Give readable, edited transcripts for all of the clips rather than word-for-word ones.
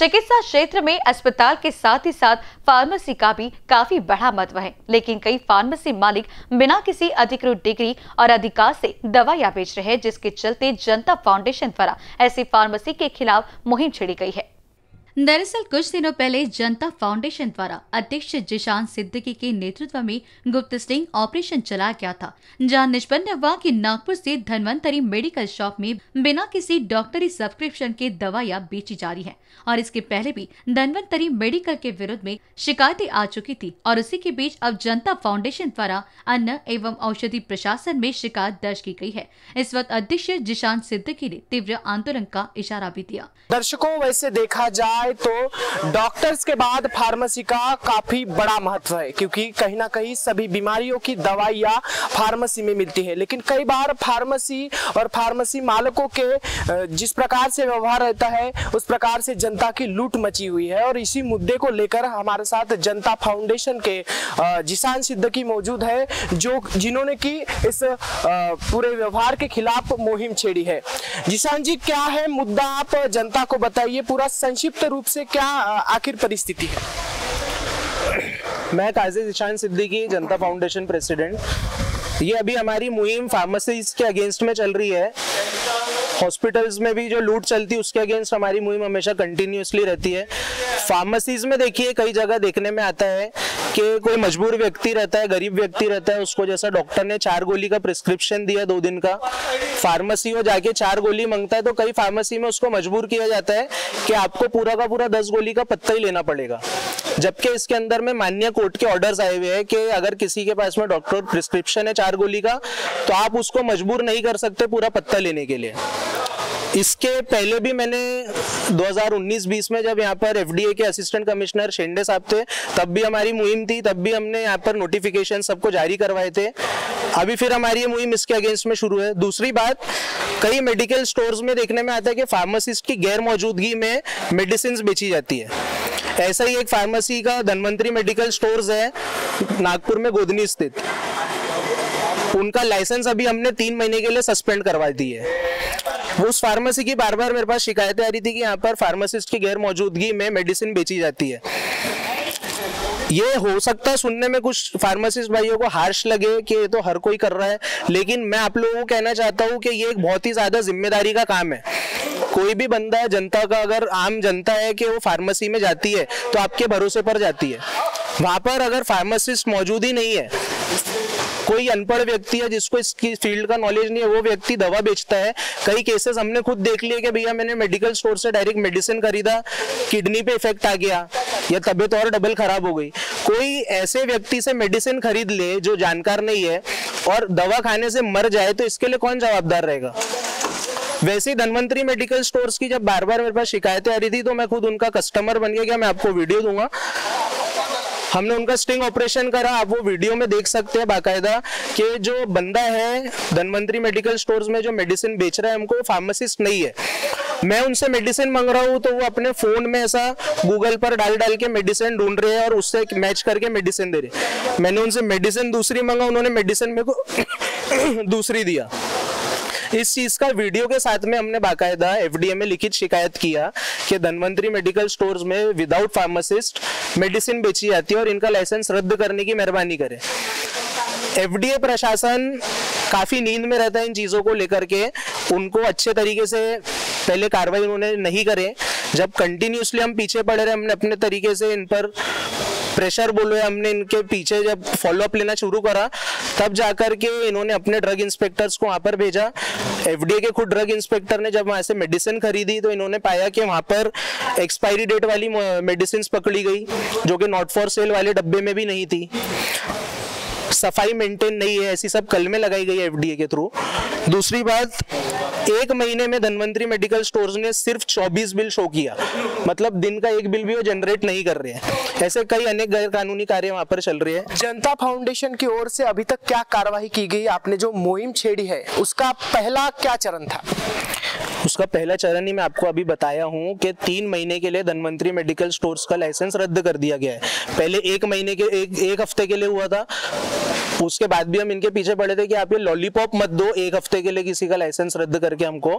चिकित्सा क्षेत्र में अस्पताल के साथ ही साथ फार्मेसी का भी काफी बड़ा महत्व है, लेकिन कई फार्मेसी मालिक बिना किसी अधिकृत डिग्री और अधिकार से दवाइयां बेच रहे हैं, जिसके चलते जनता फाउंडेशन द्वारा ऐसी फार्मेसी के खिलाफ मुहिम छेड़ी गई है। दरअसल कुछ दिनों पहले जनता फाउंडेशन द्वारा अध्यक्ष जिशांत सिद्धिकी के नेतृत्व में गुप्त स्टिंग ऑपरेशन चलाया गया था, जहां निष्पन्न हुआ कि नागपुर से धनवंतरी मेडिकल शॉप में बिना किसी डॉक्टरी सब्सक्रिप्शन के दवाइयां बेची जा रही हैं। और इसके पहले भी धनवंतरी मेडिकल के विरुद्ध में शिकायतें आ चुकी थी और उसी के बीच अब जनता फाउंडेशन द्वारा अन्न एवं औषधि प्रशासन में शिकायत दर्ज की गयी है। इस वक्त अध्यक्ष जिशांत सिद्धिकी ने तीव्र आंदोलन का इशारा भी दिया। दर्शकों, वैसे देखा जा तो डॉक्टर्स के बाद फार्मेसी का काफी बड़ा महत्व है, क्योंकि कहीं ना कहीं सभी बीमारियों की दवाइयां फार्मेसी में मिलती है। लेकिन कई बार फार्मेसी और फार्मेसी मालिकों के जिस प्रकार से व्यवहार रहता है उस प्रकार से जनता की लूट मची हुई है। और इसी मुद्दे को लेकर हमारे साथ जनता फाउंडेशन के जिशांत सिद्धिकी मौजूद है, जिन्होंने की इस पूरे व्यवहार के खिलाफ मुहिम छेड़ी है। जिशांत जी, क्या है मुद्दा, आप जनता को बताइए पूरा संक्षिप्त रूप से, क्या आखिर परिस्थिति है? मैं काजी जिशांत सिद्धिकी, जनता फाउंडेशन प्रेसिडेंट। ये अभी हमारी मुहिम फार्मेसीज के अगेंस्ट में चल रही है। हॉस्पिटल्स में भी जो लूट चलती है उसके अगेंस्ट हमारी मुहिम हमेशा कंटिन्यूसली रहती है। फार्मेसीज में देखिए कई जगह देखने में आता है कि कोई मजबूर व्यक्ति रहता है, गरीब व्यक्ति रहता है, उसको जैसा डॉक्टर ने 4 गोली का प्रिस्क्रिप्शन दिया 2 दिन का, फार्मेसी में जाके 4 गोली मांगता है, तो कई फार्मेसी में उसको मजबूर किया जाता है कि आपको पूरा का पूरा 10 गोली का पत्ता ही लेना पड़ेगा। जबकि इसके अंदर में मान्य कोर्ट के ऑर्डर्स आए हुए हैं कि अगर किसी के पास में डॉक्टर प्रिस्क्रिप्शन है 4 गोली का तो आप उसको मजबूर नहीं कर सकते पूरा पत्ता लेने के लिए। इसके पहले भी मैंने 2019-20 में जब यहाँ पर एफडीए के असिस्टेंट कमिश्नर शेंडे साहब थे तब भी हमारी मुहिम थी, तब भी हमने यहाँ पर नोटिफिकेशन सबको जारी करवाए थे। अभी फिर हमारी ये मुहिम इसके अगेंस्ट में शुरू है। दूसरी बात, कई मेडिकल स्टोर्स में देखने में आता है कि फार्मासिस्ट की गैर मौजूदगी में मेडिसिन बेची जाती है। ऐसा ही एक फार्मेसी का धनवंतरी मेडिकल स्टोर्स है नागपुर में गोदनी स्थित, उनका लाइसेंस अभी हमने 3 महीने के लिए सस्पेंड करवा दी है। उस फार्मेसी की बार बार मेरे पास शिकायतें आ रही थी कि यहाँ पर फार्मासिस्ट की गैर मौजूदगी में मेडिसिन बेची जाती है। ये हो सकता है सुनने में कुछ फार्मासिस्ट भाइयों को हार्श लगे कि ये तो हर कोई कर रहा है, लेकिन मैं आप लोगों को कहना चाहता हूँ कि ये एक बहुत ही ज्यादा जिम्मेदारी का काम है। कोई भी बंदा है, जनता का, अगर आम जनता है कि वो फार्मेसी में जाती है तो आपके भरोसे पर जाती है, वहां पर अगर फार्मासिस्ट मौजूद ही नहीं है, कोई अनपढ़ व्यक्ति है जिसको इसकी फील्ड का नॉलेज नहीं है, वो व्यक्ति दवा बेचता है। कई केसेस हमने खुद देख लिए कि भैया मैंने मेडिकल स्टोर से डायरेक्ट मेडिसिन खरीदा, किडनी पे इफेक्ट आ गया या तबीयत और डबल खराब हो गई। कोई ऐसे व्यक्ति से मेडिसिन खरीद ले जो जानकार नहीं है और दवा खाने से मर जाए तो इसके लिए कौन जवाबदार रहेगा? वैसे धनवंतरी मेडिकल स्टोर्स की जब बार बार मेरे पास शिकायतें आ रही थी तो मैं खुद उनका कस्टमर बन गया। मैं आपको वीडियो दूंगा, हमने उनका स्टिंग ऑपरेशन करा, आप वो वीडियो में देख सकते हैं बाकायदा कि जो बंदा है धनवंतरी मेडिकल स्टोर्स में जो मेडिसिन बेच रहा है हमको, फार्मासिस्ट नहीं है। मैं उनसे मेडिसिन मांग रहा हूँ तो वो अपने फोन में ऐसा गूगल पर डाल डाल के मेडिसिन ढूंढ रहे हैं और उससे मैच करके मेडिसिन दे रहे। मैंने उनसे मेडिसिन दूसरी मांगा, उन्होंने मेडिसिन मेरे को दूसरी दिया। इस चीज का वीडियो के साथ में हमने बाकायदा एफडीए में लिखित शिकायत किया कि धनवंतरी मेडिकल स्टोर्स में विदाउट फार्मासिस्ट मेडिसिन बेची जाती है और इनका लाइसेंस रद्द करने की मेहरबानी करें। एफडीए प्रशासन काफी नींद में रहता है इन चीजों को लेकर के, उनको अच्छे तरीके से पहले कार्रवाई उन्होंने नहीं करे। जब कंटिन्यूसली हम पीछे पड़ रहे, हमने अपने तरीके से इन पर प्रेशर बोलो, हमने इनके पीछे जब फॉलोअप लेना शुरू करा तब जाकर के इन्होंने अपने ड्रग इंस्पेक्टर्स को वहां पर भेजा। एफडीए के खुद ड्रग इंस्पेक्टर ने जब वहां से मेडिसिन खरीदी तो इन्होंने पाया कि वहां पर एक्सपायरी डेट वाली मेडिसिन पकड़ी गई जो कि नॉट फॉर सेल वाले डब्बे में भी नहीं थी। सफाई मेंटेन नहीं है, ऐसी सब कलमें लगाई गई एफडीए के थ्रू। दूसरी बात, 1 महीने में धनवंतरी मेडिकल स्टोर्स ने सिर्फ 24 बिल शो किया, मतलब दिन का 1 बिल भी वो जनरेट नहीं कर रहे हैं। ऐसे कई अनेक गैर कानूनी कार्य वहां पर चल रहे हैं। जनता फाउंडेशन की ओर से अभी तक क्या कार्यवाही की गई? आपने जो मुहिम छेड़ी है उसका पहला क्या चरण था? उसका पहला चरण ही मैं आपको अभी बताया हूँ कि 3 महीने के लिए धनवंतरी मेडिकल स्टोर्स का लाइसेंस रद्द कर दिया गया है। पहले 1 हफ्ते के लिए हुआ था, उसके बाद भी हम इनके पीछे पड़े थे कि आप ये लॉलीपॉप मत दो 1 हफ्ते के लिए किसी का लाइसेंस रद्द करके हमको,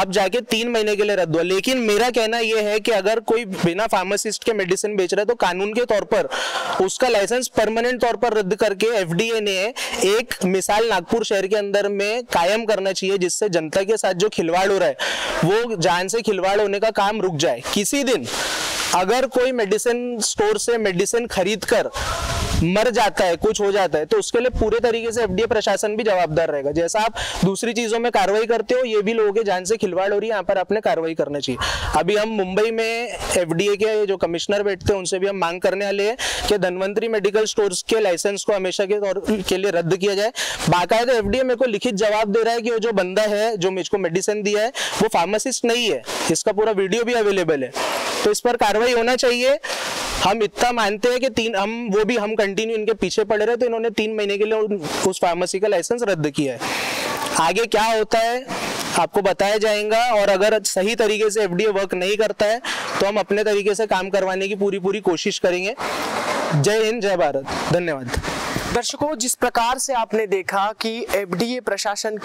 अब जाके 3 महीने के लिए रद्द हुआ। लेकिन मेरा कहना यह है कि अगर कोई बिना फार्मासिस्ट के मेडिसिन बेच रहा है तो कानून के तौर पर उसका लाइसेंस परमानेंट तौर पर रद्द करके एफडीए ने एक मिसाल नागपुर शहर के अंदर में कायम करना चाहिए, जिससे जनता के साथ जो खिलवाड़ हो रहा है वो जान से खिलवाड़ होने का काम रुक जाए। किसी दिन अगर कोई मेडिसिन स्टोर से मेडिसिन खरीद कर मर जाता है, कुछ हो जाता है, तो उसके लिए पूरे तरीके से एफडीए प्रशासन भी जवाबदार रहेगा। जैसा आप दूसरी चीजों में कार्रवाई करते हो, ये भी लोगों के जान से खिलवाड़ हो रही है, यहाँ पर आपने कार्रवाई करना चाहिए। अभी हम मुंबई में एफडीए के जो कमिश्नर बैठते हैं उनसे भी हम मांग करने वाले हैं कि धनवंतरी मेडिकल स्टोर्स के लाइसेंस को हमेशा के लिए रद्द किया जाए। बाकायदा एफडीए मेरे को लिखित जवाब दे रहा है कि वो जो बंदा है जो मुझको मेडिसिन दिया है वो फार्मासिस्ट नहीं है, इसका पूरा वीडियो भी अवेलेबल है, तो इस पर कार्रवाई होना चाहिए। हम इतना मानते हैं कि हम कंटिन्यू इनके पीछे पड़े रहे, तो इन्होंने 3 महीने के लिए उस फार्मेसी का लाइसेंस रद्द किया है। आगे क्या होता है आपको बताया जाएगा, और अगर सही तरीके से एफडीए वर्क नहीं करता है तो हम अपने तरीके से काम करवाने की पूरी कोशिश करेंगे। जय हिंद, जय भारत, धन्यवाद। दर्शकों, जिस प्रकार से आपने देखा कि एफडीए प्रशासन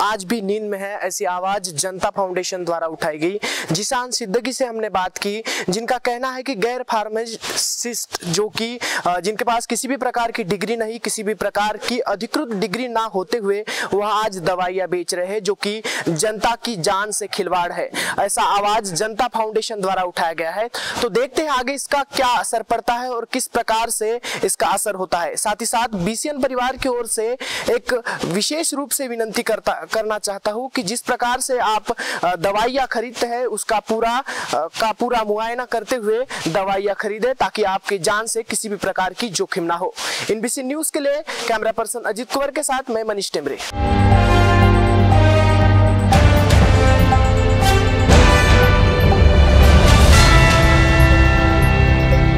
आज भी नींद में है, ऐसी आवाज जनता फाउंडेशन द्वारा उठाई गई। जिशांत सिद्धिकी से हमने बात की, जिनका कहना है कि गैर फार्मासिस्ट जो कि जिनके पास किसी भी प्रकार की डिग्री नहीं, किसी भी प्रकार की अधिकृत डिग्री ना होते हुए वह आज दवाइयाँ बेच रहे हैं, जो कि जनता की जान से खिलवाड़ है। ऐसा आवाज जनता फाउंडेशन द्वारा उठाया गया है। तो देखते हैं आगे इसका क्या असर पड़ता है और किस प्रकार से इसका असर होता है। साथ ही साथ बीसीएन परिवार की ओर से एक विशेष रूप से विनती करना चाहता हूं कि जिस प्रकार से आप दवाइयां खरीदते हैं उसका पूरा मुआयना करते हुए दवाइयां खरीदें, ताकि आपकी जान से किसी भी प्रकार की जोखिम ना हो। एनबीसी न्यूज के लिए कैमरा पर्सन अजीत कुमार के साथ मैं मनीष टेमरे।